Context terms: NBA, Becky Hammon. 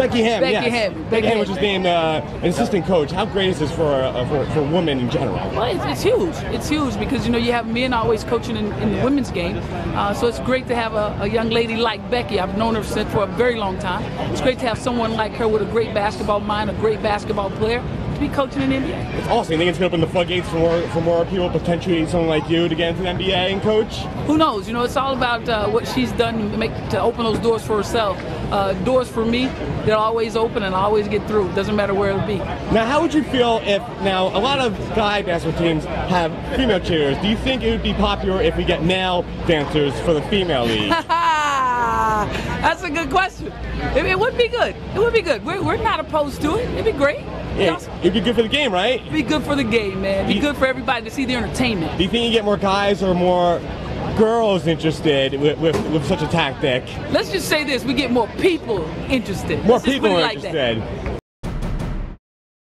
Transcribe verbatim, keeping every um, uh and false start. Becky Hammon. Becky yes. Hammon. Becky, Becky Hammon, which is being uh, an assistant coach. How great is this for uh, for, for women in general? Well, it's, it's huge. It's huge because you know you have men always coaching in, in the women's game, uh, so it's great to have a, a young lady like Becky. I've known her since for a very long time. It's great to have someone like her with a great basketball mind, a great basketball player, be coaching in the N B A. It's awesome. You think it's going to open the floodgates for more, for more people, potentially someone like you to get into the N B A and coach? Who knows? You know, it's all about uh, what she's done to, make, to open those doors for herself. Uh, doors for me, they're always open and I always get through. It doesn't matter where it'll be. Now, how would you feel if, now, a lot of guy basketball teams have female cheerleaders. Do you think it would be popular if we get male dancers for the female league? That's a good question. It, it would be good. It would be good. We're, we're not opposed to it. It'd be great. Yeah, it'd be good for the game, right? It'd be good for the game, man. It'd be good for everybody to see the entertainment. Do you think you get more guys or more girls interested with, with, with such a tactic? Let's just say this, we get more people interested. More people interested.